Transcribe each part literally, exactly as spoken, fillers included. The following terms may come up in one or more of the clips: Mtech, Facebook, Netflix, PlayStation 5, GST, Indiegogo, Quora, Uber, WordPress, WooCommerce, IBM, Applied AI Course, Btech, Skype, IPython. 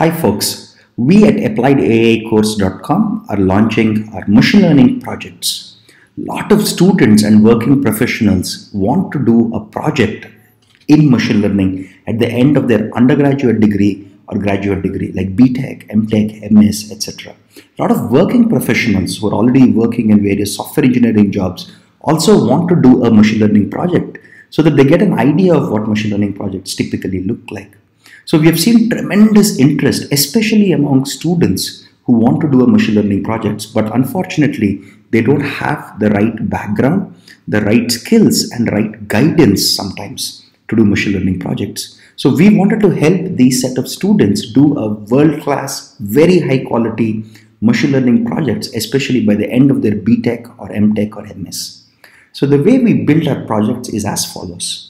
Hi folks, we at applied A I course dot com are launching our machine learning projects. Lot of students and working professionals want to do a project in machine learning at the end of their undergraduate degree or graduate degree like B Tech, M Tech, M S, et cetera. A lot of working professionals who are already working in various software engineering jobs also want to do a machine learning project so that they get an idea of what machine learning projects typically look like. So we have seen tremendous interest, especially among students who want to do a machine learning projects, but unfortunately they don't have the right background, the right skills and right guidance sometimes to do machine learning projects. So we wanted to help these set of students do a world-class, very high quality machine learning projects, especially by the end of their B Tech or M Tech or M S. So the way we build our projects is as follows.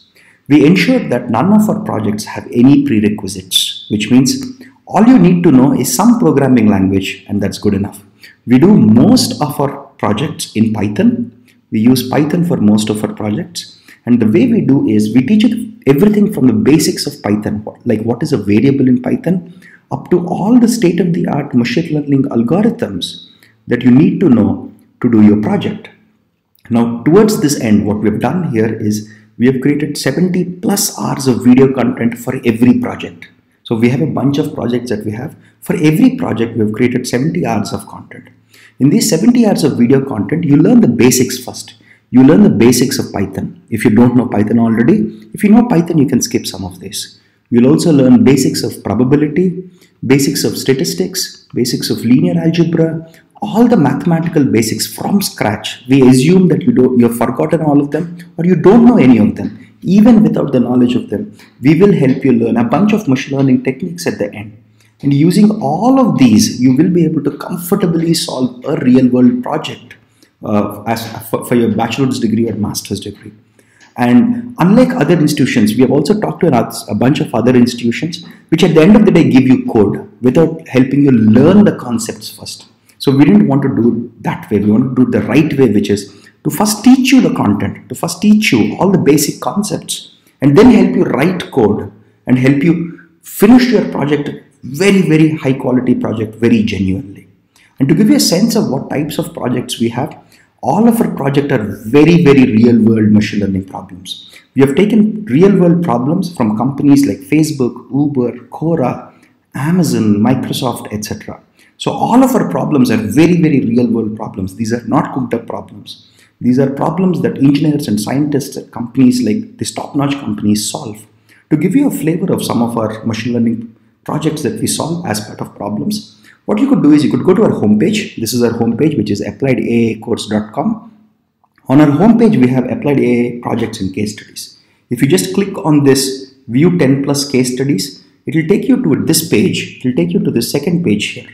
We ensure that none of our projects have any prerequisites, which means all you need to know is some programming language and that's good enough. We do most of our projects in Python. We use Python for most of our projects, and the way we do is we teach it everything from the basics of Python, like what is a variable in Python, up to all the state-of-the-art machine learning algorithms that you need to know to do your project. Now towards this end, what we've done here is we have created seventy plus hours of video content for every project. So we have a bunch of projects that we have. For every project, we have created seventy hours of content. In these seventy hours of video content, you learn the basics first. You learn the basics of Python. If you don't know Python already, if you know Python, you can skip some of this. You'll also learn basics of probability, basics of statistics, basics of linear algebra, all the mathematical basics from scratch. We assume that you don't, you have forgotten all of them or you don't know any of them. Even without the knowledge of them, we will help you learn a bunch of machine learning techniques at the end. And using all of these, you will be able to comfortably solve a real world project uh, as for, for your bachelor's degree or master's degree. And unlike other institutions, we have also talked to a bunch of other institutions which at the end of the day give you code without helping you learn the concepts first. So we didn't want to do it that way. We want to do it the right way, which is to first teach you the content, to first teach you all the basic concepts and then help you write code and help you finish your project, very, very high quality project, very genuinely. And to give you a sense of what types of projects we have, all of our projects are very, very real world machine learning problems. We have taken real world problems from companies like Facebook, Uber, Quora, Amazon, Microsoft, et cetera. So all of our problems are very, very real world problems. These are not cooked up problems. These are problems that engineers and scientists at companies like these top-notch companies solve. To give you a flavor of some of our machine learning projects that we solve as part of problems, what you could do is you could go to our homepage. This is our homepage, which is applied A I course dot com. On our homepage, we have applied A I projects and case studies. If you just click on this view ten plus case studies, it will take you to this page. It will take you to the second page here.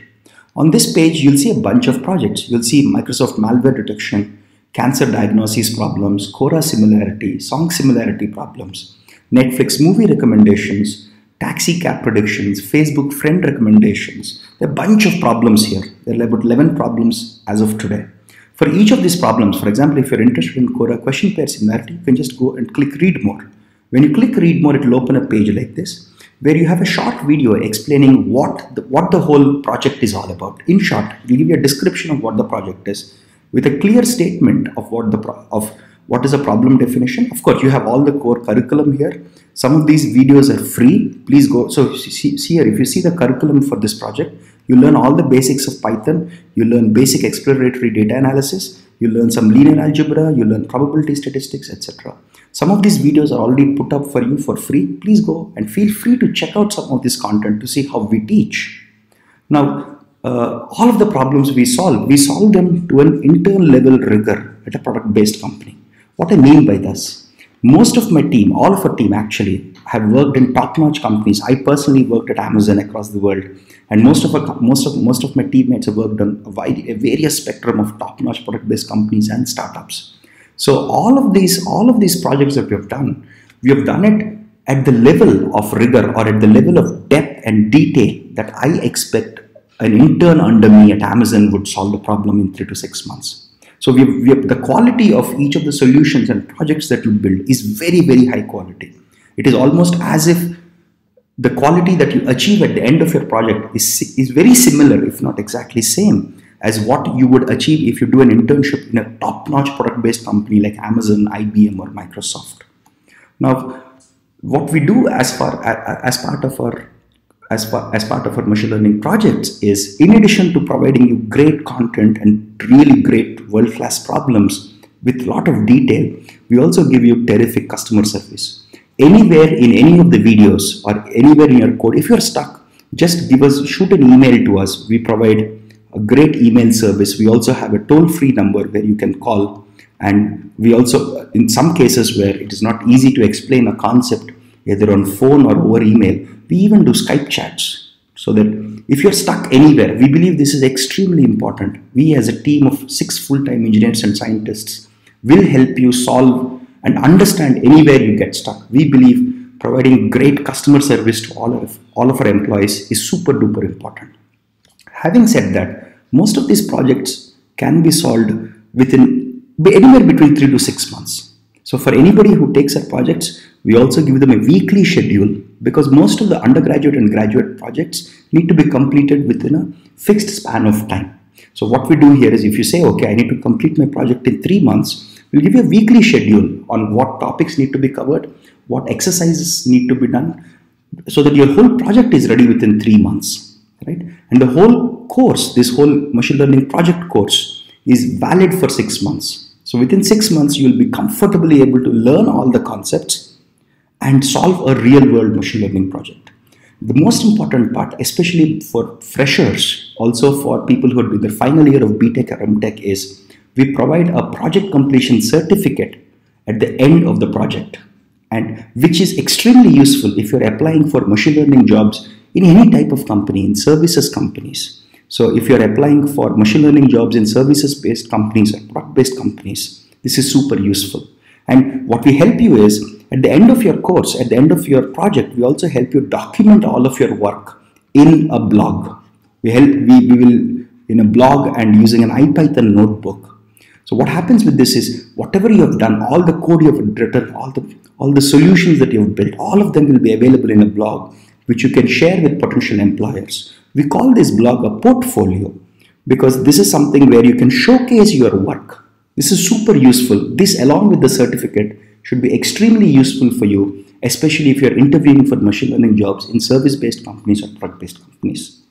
On this page, you'll see a bunch of projects. You'll see Microsoft malware detection, cancer diagnosis problems, Quora similarity, song similarity problems, Netflix movie recommendations, taxi cab predictions, Facebook friend recommendations. There are a bunch of problems here. There are about eleven problems as of today. For each of these problems, for example, if you're interested in Quora question pair similarity, you can just go and click read more. When you click read more, it will open a page like this, where you have a short video explaining what the, what the whole project is all about. In short, it will give you a description of what the project is with a clear statement of what the pro of what is a problem definition. Of course, you have all the core curriculum here. Some of these videos are free. Please go. So see, see here, if you see the curriculum for this project, you learn all the basics of Python. You learn basic exploratory data analysis. You learn some linear algebra, you learn probability statistics, et cetera. Some of these videos are already put up for you for free. Please go and feel free to check out some of this content to see how we teach. Now, uh, all of the problems we solve, we solve them to an intern level rigor at a product-based company. What I mean by this, most of my team, all of our team actually, have worked in top-notch companies. I personally worked at Amazon across the world, and most of our, most of most of my teammates have worked on a, wide, a various spectrum of top-notch product-based companies and startups. So all of these, all of these projects that we have done, we have done it at the level of rigor or at the level of depth and detail that I expect an intern under me at Amazon would solve the problem in three to six months. So we have, we have, the quality of each of the solutions and projects that you build is very, very high quality. It is almost as if the quality that you achieve at the end of your project is, is very similar, if not exactly same, as what you would achieve if you do an internship in a top-notch product-based company like Amazon, I B M, or Microsoft. Now, what we do as far as part of our as, far, as part of our machine learning projects is, in addition to providing you great content and really great world-class problems with a lot of detail, we also give you terrific customer service. Anywhere in any of the videos or anywhere in your code, if you're stuck, just give us shoot an email to us. We provide a great email service. We also have a toll-free number where you can call, and we also, in some cases where it is not easy to explain a concept either on phone or over email, we even do Skype chats, so that if you're stuck anywhere, we believe this is extremely important. We as a team of six full-time engineers and scientists will help you solve and understand anywhere you get stuck. We believe providing great customer service to all of, all of our employees is super duper important. Having said that, most of these projects can be solved within anywhere between three to six months. So for anybody who takes our projects, we also give them a weekly schedule, because most of the undergraduate and graduate projects need to be completed within a fixed span of time. So what we do here is, if you say, okay, I need to complete my project in three months, we'll give you a weekly schedule on what topics need to be covered, what exercises need to be done, so that your whole project is ready within three months, right? And the whole course, this whole machine learning project course, is valid for six months. So within six months, you'll be comfortably able to learn all the concepts and solve a real-world machine learning project. The most important part, especially for freshers, also for people who are in their final year of B Tech or M Tech, is we provide a project completion certificate at the end of the project, and which is extremely useful if you're applying for machine learning jobs in any type of company, in services companies. So if you're applying for machine learning jobs in services-based companies or product-based companies, this is super useful. And what we help you is, at the end of your course, at the end of your project, we also help you document all of your work in a blog. We help, we, we will, in a blog and using an IPython notebook. So what happens with this is, whatever you have done, all the code you have written, all the, all the solutions that you have built, all of them will be available in a blog, which you can share with potential employers. We call this blog a portfolio, because this is something where you can showcase your work. This is super useful. This, along with the certificate, should be extremely useful for you, especially if you're interviewing for machine learning jobs in service-based companies or product-based companies.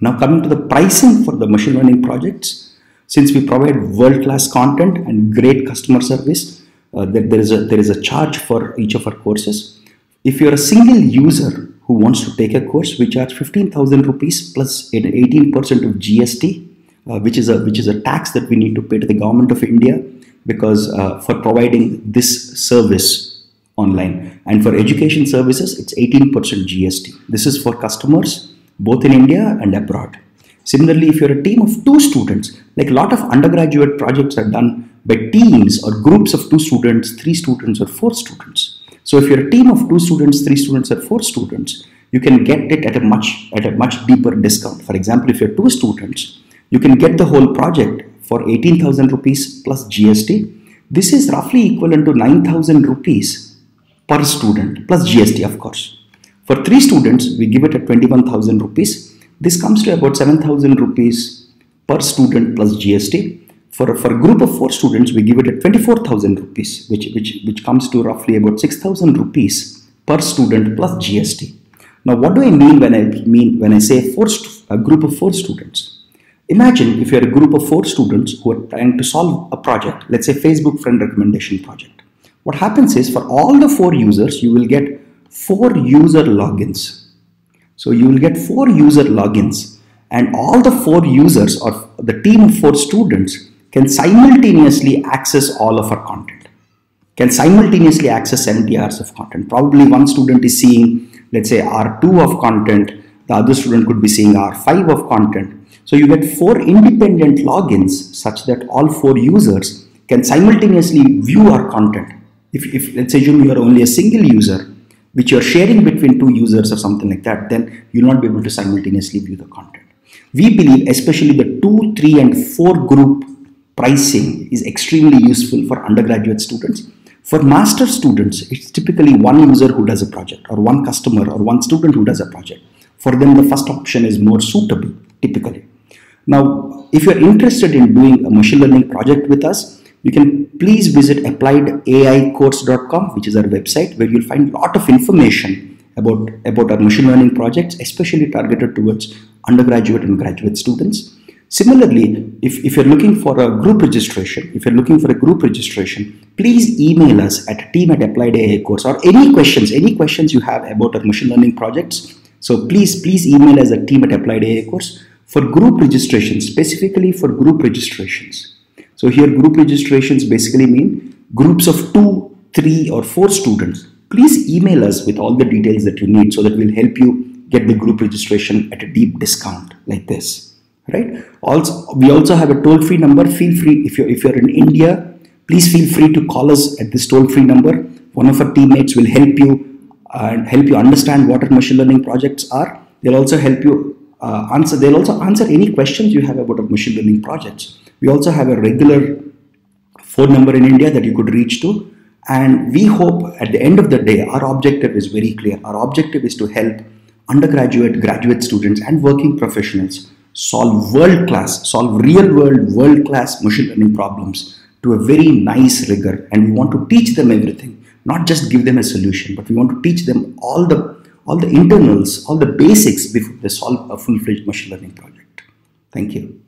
Now, coming to the pricing for the machine learning projects, since we provide world-class content and great customer service, uh, there, there, is a, there is a charge for each of our courses. If you're a single user who wants to take a course, we charge fifteen thousand rupees plus an eighteen percent of G S T, uh, which is a which is a tax that we need to pay to the government of India, because uh, for providing this service online. And for education services, it's eighteen percent G S T. This is for customers both in India and abroad. Similarly, if you're a team of two students, like a lot of undergraduate projects are done by teams or groups of two students, three students, or four students. So if you're a team of two students, three students, or four students, you can get it at a much at a much deeper discount. For example, if you're two students, you can get the whole project for eighteen thousand rupees plus G S T. This is roughly equivalent to nine thousand rupees per student plus G S T, of course. For three students, we give it at twenty-one thousand rupees. This comes to about seven thousand rupees per student plus G S T. For, for a group of four students, we give it at twenty-four thousand rupees, which, which, which comes to roughly about six thousand rupees per student plus G S T. Now, what do I mean when I mean when I say four a group of four students? Imagine if you're a group of four students who are trying to solve a project, let's say Facebook friend recommendation project. What happens is, for all the four users, you will get four user logins. So you will get four user logins, and all the four users, or the team of four students, can simultaneously access all of our content, can simultaneously access seventy hours of content. Probably one student is seeing, let's say, R two of content, the other student could be seeing R five of content. So you get four independent logins such that all four users can simultaneously view our content. If, if let's assume you are only a single user, which you are sharing between two users or something like that, then you'll not be able to simultaneously view the content. We believe especially the two, three and four group pricing is extremely useful for undergraduate students, For master students, it's typically one user who does a project, or one customer, or one student who does a project. For them, the first option is more suitable, typically. Now, if you're interested in doing a machine learning project with us, you can please visit applied A I course dot com, which is our website, where you'll find a lot of information about, about our machine learning projects, especially targeted towards undergraduate and graduate students. Similarly, if, if you're looking for a group registration, if you're looking for a group registration, please email us at team at applied A I course, or any questions, any questions you have about our machine learning projects. So please, please email us at team at applied A I course. For group registration, specifically for group registrations. So here group registrations basically mean groups of two, three or four students. Please email us with all the details that you need so that we'll help you get the group registration at a deep discount like this, right? Also, we also have a toll-free number. Feel free, if you're, if you're in India, please feel free to call us at this toll-free number. One of our teammates will help you and uh, help you understand what our machine learning projects are. They'll also help you Uh, answer. They'll also answer any questions you have about our machine learning projects. We also have a regular phone number in India that you could reach to, and we hope at the end of the day our objective is very clear. Our objective is to help undergraduate, graduate students and working professionals solve world-class, solve real-world, world-class machine learning problems to a very nice rigor, and we want to teach them everything, not just give them a solution, but we want to teach them all the all the internals, all the basics before they solve a full-fledged machine learning project. Thank you.